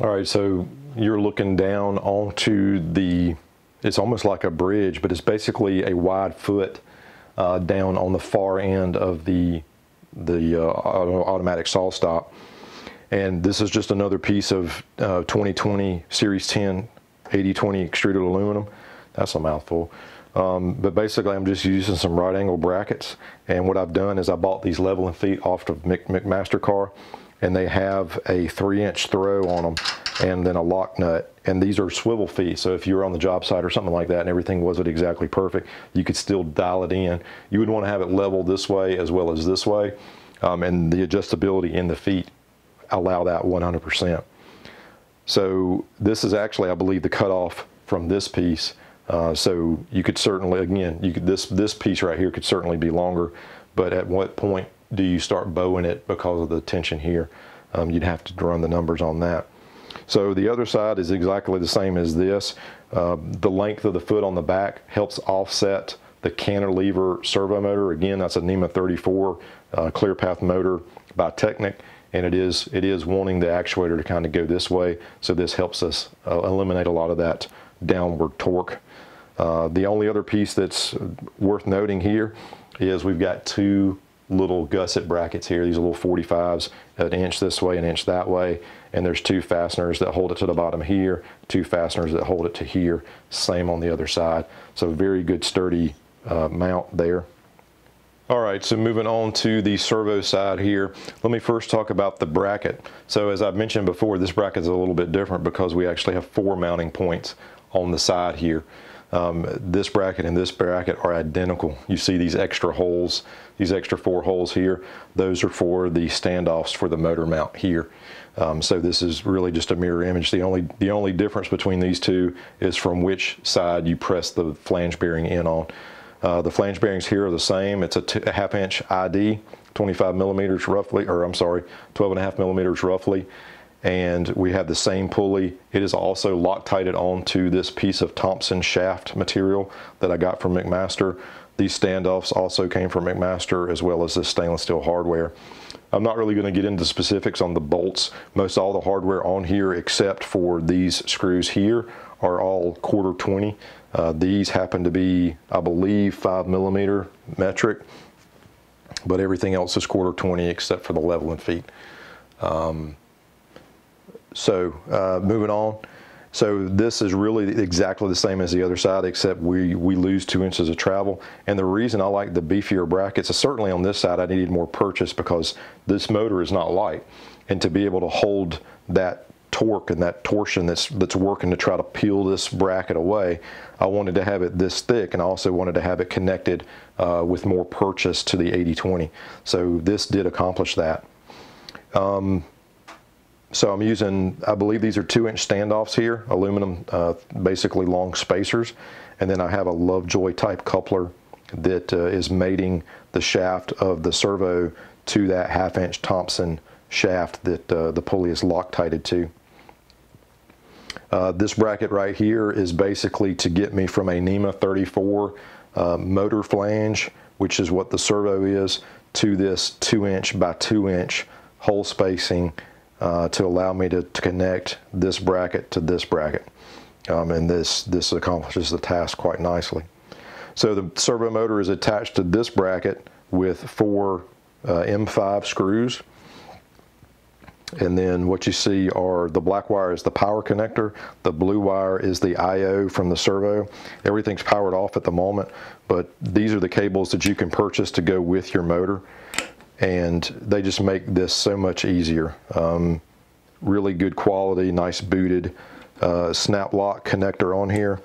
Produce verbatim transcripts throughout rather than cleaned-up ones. All right, so you're looking down onto the, it's almost like a bridge, but it's basically a wide foot uh, down on the far end of the, the uh, automatic saw stop. And this is just another piece of uh, twenty twenty Series ten eighty twenty extruded aluminum. That's a mouthful. Um, but basically I'm just using some right angle brackets, and what I've done is I bought these leveling feet off of McMaster-Carr, and they have a three inch throw on them and then a lock nut, and these are swivel feet, so if you were on the job site or something like that and everything wasn't exactly perfect, you could still dial it in. You would want to have it leveled this way as well as this way, um, and the adjustability in the feet allow that one hundred percent. So this is actually, I believe, the cutoff from this piece. Uh, so you could certainly, again, you could, this this piece right here could certainly be longer, but at what point do you start bowing it because of the tension here? Um, you'd have to run the numbers on that. So the other side is exactly the same as this. Uh, the length of the foot on the back helps offset the cantilever servo motor. Again, that's a NEMA thirty-four uh, ClearPath motor by Technic, and it is it is wanting the actuator to kind of go this way, so this helps us uh, eliminate a lot of that downward torque. Uh, the only other piece that's worth noting here is we've got two little gusset brackets here. These are little forty-fives, an inch this way, an inch that way, and there's two fasteners that hold it to the bottom here, two fasteners that hold it to here, same on the other side. So very good sturdy uh, mount there. All right, so moving on to the servo side here, let me first talk about the bracket. So as I've mentioned before, this bracket is a little bit different because we actually have four mounting points on the side here. Um, this bracket and this bracket are identical. You see these extra holes, these extra four holes here, those are for the standoffs for the motor mount here. Um, so this is really just a mirror image. The only, the only difference between these two is from which side you press the flange bearing in on. Uh, the flange bearings here are the same. It's a, t a half inch I D, twenty-five millimeters roughly, or I'm sorry, twelve and a half millimeters roughly. And we have the same pulley. It is also Loctited onto this piece of Thompson shaft material that I got from McMaster. These standoffs also came from McMaster, as well as this stainless steel hardware. I'm not really going to get into specifics on the bolts. Most all the hardware on here, except for these screws here, are all quarter twenty. Uh, these happen to be, I believe, five millimeter metric, but everything else is quarter twenty except for the leveling feet. Um, So uh, moving on, so this is really exactly the same as the other side, except we, we lose two inches of travel. And the reason I like the beefier brackets is certainly on this side I needed more purchase because this motor is not light. And to be able to hold that torque and that torsion that's, that's working to try to peel this bracket away, I wanted to have it this thick, and I also wanted to have it connected uh, with more purchase to the eighty twenty. So this did accomplish that. Um, So I'm using, I believe these are two inch standoffs here, aluminum, uh, basically long spacers. And then I have a Lovejoy type coupler that uh, is mating the shaft of the servo to that half inch Thompson shaft that uh, the pulley is Loctited to. Uh, this bracket right here is basically to get me from a NEMA thirty-four uh, motor flange, which is what the servo is, to this two inch by two inch hole spacing, Uh, to allow me to, to connect this bracket to this bracket. Um, and this, this accomplishes the task quite nicely. So the servo motor is attached to this bracket with four uh, M five screws. And then what you see are the black wire is the power connector, the blue wire is the I O from the servo. Everything's powered off at the moment, but these are the cables that you can purchase to go with your motor. And they just make this so much easier. Um, really good quality, nice booted uh, snap lock connector on here,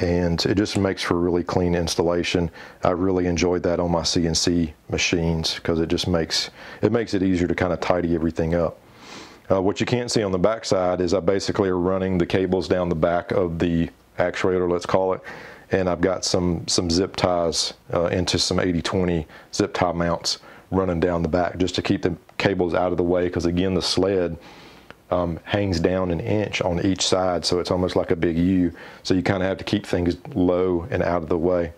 and it just makes for really clean installation. I really enjoyed that on my C N C machines because it just makes it makes it easier to kind of tidy everything up. Uh, what you can't see on the back side is I basically are running the cables down the back of the actuator, let's call it, and I've got some some zip ties uh, into some eighty twenty zip tie mounts running down the back just to keep the cables out of the way, because again the sled um, hangs down an inch on each side, so it's almost like a big U, so you kind of have to keep things low and out of the way.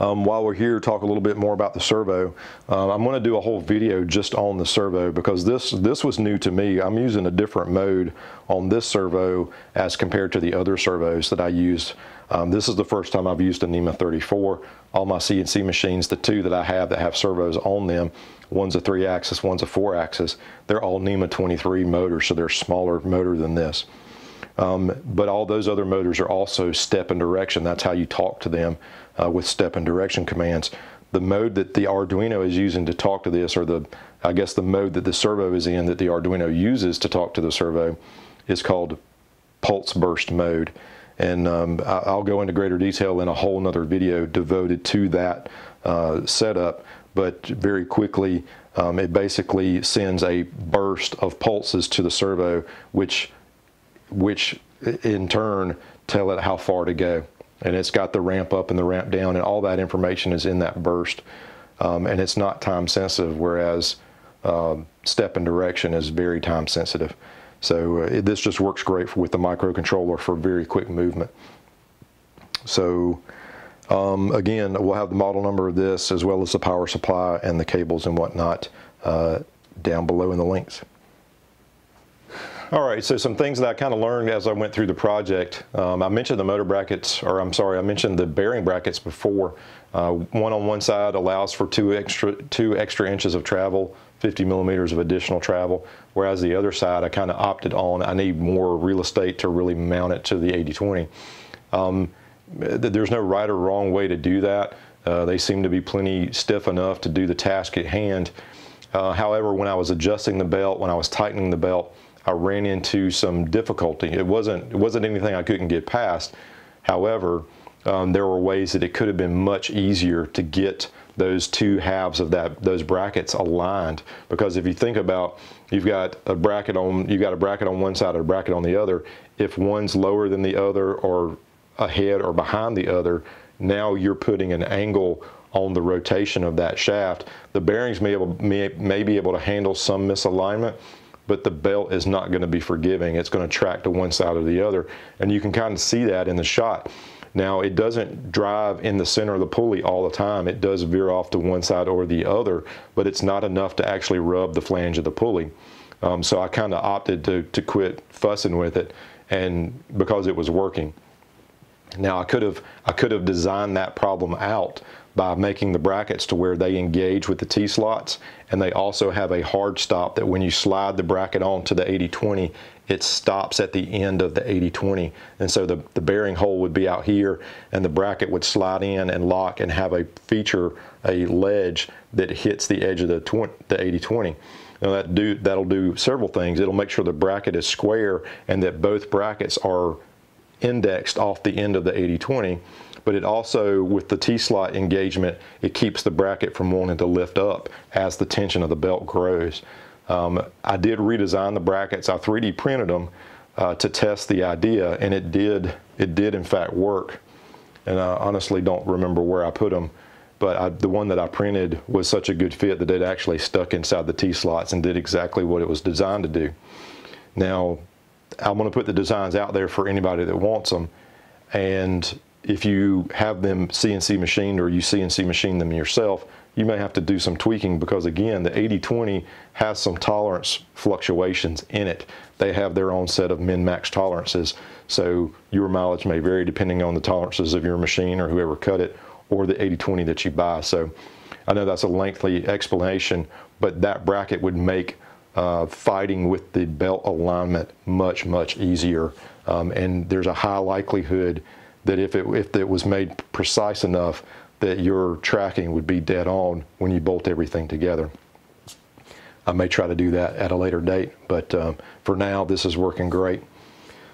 um, while we're here, talk a little bit more about the servo. Um, I'm going to do a whole video just on the servo because this, this was new to me. I'm using a different mode on this servo as compared to the other servos that I used. Um, this is the first time I've used a NEMA thirty-four. All my C N C machines, the two that I have that have servos on them, one's a three axis, one's a four axis, they're all NEMA twenty-three motors, so they're smaller motor than this. Um, but all those other motors are also step and direction. That's how you talk to them uh, with step and direction commands. The mode that the Arduino is using to talk to this, or the, I guess the mode that the servo is in that the Arduino uses to talk to the servo, is called pulse burst mode. And um, I'll go into greater detail in a whole nother video devoted to that uh, setup. But very quickly, um, it basically sends a burst of pulses to the servo, which which in turn tell it how far to go. And it's got the ramp up and the ramp down, and all that information is in that burst. Um, and it's not time sensitive, whereas uh, step and direction is very time sensitive. So uh, it, this just works great for, with the microcontroller for very quick movement. So um, again, we'll have the model number of this as well as the power supply and the cables and whatnot uh, down below in the links. All right, so some things that I kind of learned as I went through the project. Um, I mentioned the motor brackets, or I'm sorry, I mentioned the bearing brackets before. Uh, one on one side allows for two extra, two extra inches of travel, fifty millimeters of additional travel, whereas the other side I kind of opted on, I need more real estate to really mount it to the eighty twenty. Um, there's no right or wrong way to do that. Uh, they seem to be plenty stiff enough to do the task at hand. Uh, however, when I was adjusting the belt, when I was tightening the belt, I ran into some difficulty. It wasn't, it wasn't anything I couldn't get past. However, um, there were ways that it could have been much easier to get those two halves of that, those brackets aligned. Because if you think about, you've got a bracket on, you've got a bracket on one side and a bracket on the other. If one's lower than the other or ahead or behind the other, now you're putting an angle on the rotation of that shaft. The bearings may, able, may, may be able to handle some misalignment, but the belt is not going to be forgiving. It's going to track to one side or the other. And you can kind of see that in the shot. Now, it doesn't drive in the center of the pulley all the time. It does veer off to one side or the other, but it's not enough to actually rub the flange of the pulley. Um, so I kind of opted to, to quit fussing with it, and because it was working. Now, I could have, I could have designed that problem out by making the brackets to where they engage with the T-slots, and they also have a hard stop that when you slide the bracket on to the eighty twenty, it stops at the end of the eighty twenty. And so the, the bearing hole would be out here, and the bracket would slide in and lock and have a feature, a ledge that hits the edge of the eighty twenty. Now that do, that'll do several things. It'll make sure the bracket is square and that both brackets are indexed off the end of the eighty twenty, but it also, with the T-slot engagement, it keeps the bracket from wanting to lift up as the tension of the belt grows. Um, I did redesign the brackets. I three D printed them uh, to test the idea, and it did, it did in fact work. And I honestly don't remember where I put them, but I, the one that I printed was such a good fit that it actually stuck inside the T-slots and did exactly what it was designed to do. Now, I want to put the designs out there for anybody that wants them, and if you have them C N C machined or you C N C machine them yourself, you may have to do some tweaking because, again, the eighty twenty has some tolerance fluctuations in it. They have their own set of min-max tolerances, so your mileage may vary depending on the tolerances of your machine or whoever cut it or the eighty twenty that you buy. So I know that's a lengthy explanation, but that bracket would make Uh, fighting with the belt alignment much, much easier. Um, and there's a high likelihood that if it, if it was made precise enough, that your tracking would be dead on when you bolt everything together. I may try to do that at a later date, but um, for now, this is working great.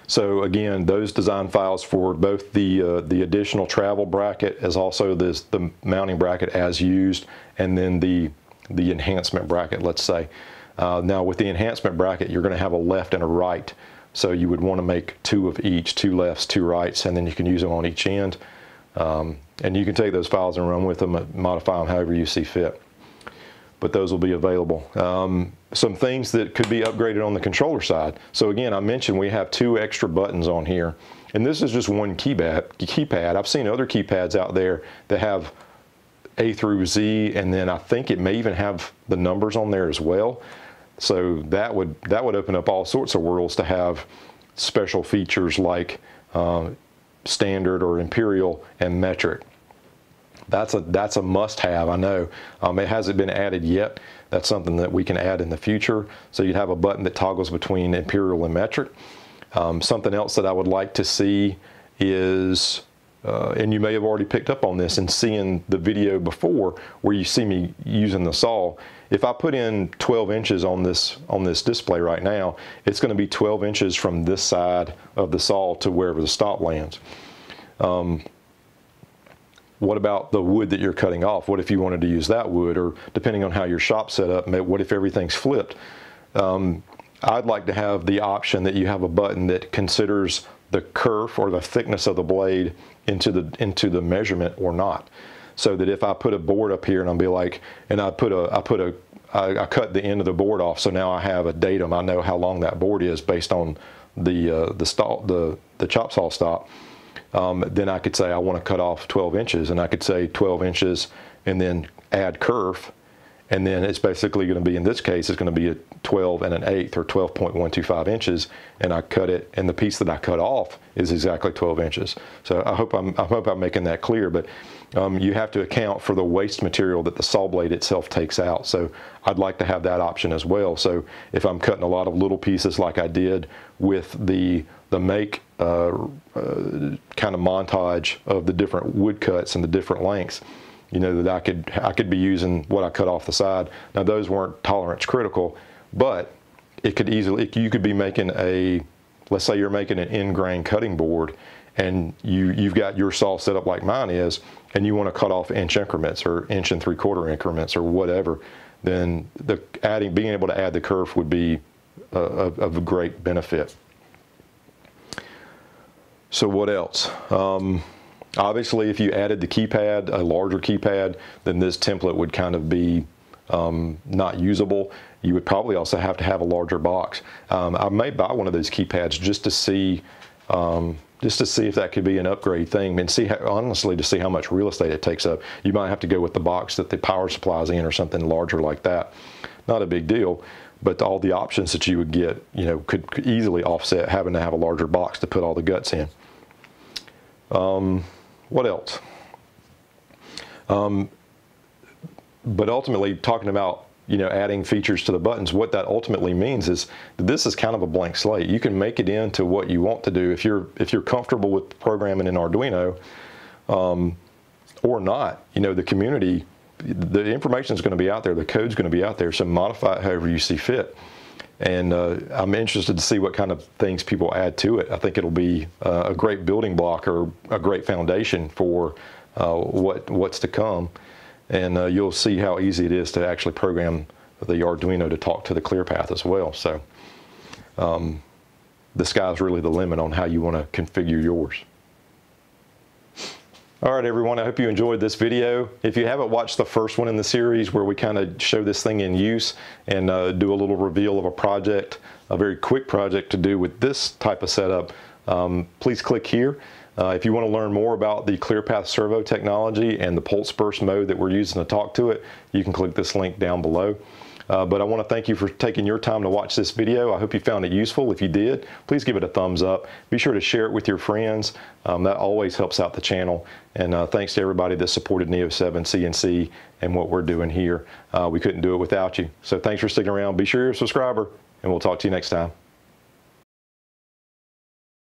So again, those design files for both the, uh, the additional travel bracket as also this, the mounting bracket as used, and then the, the enhancement bracket, let's say. Uh, now with the enhancement bracket, you're going to have a left and a right. So you would want to make two of each, two lefts, two rights, and then you can use them on each end. Um, and you can take those files and run with them, modify them however you see fit. But those will be available. Um, some things that could be upgraded on the controller side. So again, I mentioned we have two extra buttons on here. And this is just one keypad. keypad. I've seen other keypads out there that have A through Z, and then I think it may even have the numbers on there as well. So that would, that would open up all sorts of worlds to have special features like uh, standard or imperial and metric. That's a, that's a must-have, I know. Um, it hasn't been added yet. That's something that we can add in the future. So you'd have a button that toggles between imperial and metric. Um, something else that I would like to see is, uh, and you may have already picked up on this in seeing the video before where you see me using the saw. If I put in twelve inches on this, on this display right now, it's going to be twelve inches from this side of the saw to wherever the stop lands. Um, What about the wood that you're cutting off? What if you wanted to use that wood? Or depending on how your shop's set up, what if everything's flipped? Um, I'd like to have the option that you have a button that considers the kerf or the thickness of the blade into the, into the measurement or not. So that if I put a board up here and I'll be like, and I put a, I put a, I, I cut the end of the board off, so now I have a datum. I know how long that board is based on the, uh, the, stop, the, the chop saw stop. Um, then I could say I want to cut off twelve inches, and I could say twelve inches and then add kerf, and then it's basically going to be, in this case, it's going to be a twelve and an eighth or twelve point one two five inches, and I cut it, and the piece that I cut off is exactly twelve inches. So I hope I'm, I hope I'm making that clear, but um, you have to account for the waste material that the saw blade itself takes out. So I'd like to have that option as well. So if I'm cutting a lot of little pieces like I did with the, the make Uh, uh, kind of montage of the different wood cuts and the different lengths, you know, that I could I could be using what I cut off the side. Now those weren't tolerance critical, but it could easily, you could be making a, let's say you're making an end grain cutting board, and you you've got your saw set up like mine is, and you want to cut off inch increments or inch and three quarter increments or whatever, then the adding being able to add the kerf would be uh, of, of great benefit. So what else? Um, obviously, if you added the keypad, a larger keypad, then this template would kind of be um, not usable. You would probably also have to have a larger box. Um, I may buy one of those keypads just to see, um, just to see if that could be an upgrade thing, and see how, honestly, to see how much real estate it takes up. You might have to go with the box that the power supply is in or something larger like that. Not a big deal. But all the options that you would get, you know, could, could easily offset having to have a larger box to put all the guts in. Um, what else? Um, but ultimately, talking about, you know, adding features to the buttons, what that ultimately means is that this is kind of a blank slate. You can make it into what you want to do if you're, if you're comfortable with programming in Arduino um, or not. You know, the community, the information is going to be out there, the code's going to be out there, so modify it however you see fit. And uh, I'm interested to see what kind of things people add to it. I think it'll be uh, a great building block or a great foundation for uh, what, what's to come. And uh, you'll see how easy it is to actually program the Arduino to talk to the ClearPath as well. So um, the sky's really the limit on how you want to configure yours. All right, everyone, I hope you enjoyed this video. If you haven't watched the first one in the series where we kind of show this thing in use and uh, do a little reveal of a project, a very quick project to do with this type of setup, um, please click here. Uh, if you want to learn more about the ClearPath servo technology and the pulse burst mode that we're using to talk to it, you can click this link down below. Uh, but I want to thank you for taking your time to watch this video. I hope you found it useful. If you did, please give it a thumbs up. Be sure to share it with your friends. Um, that always helps out the channel. And uh, thanks to everybody that supported Neo seven C N C and what we're doing here. Uh, we couldn't do it without you. So thanks for sticking around. Be sure you're a subscriber, and we'll talk to you next time.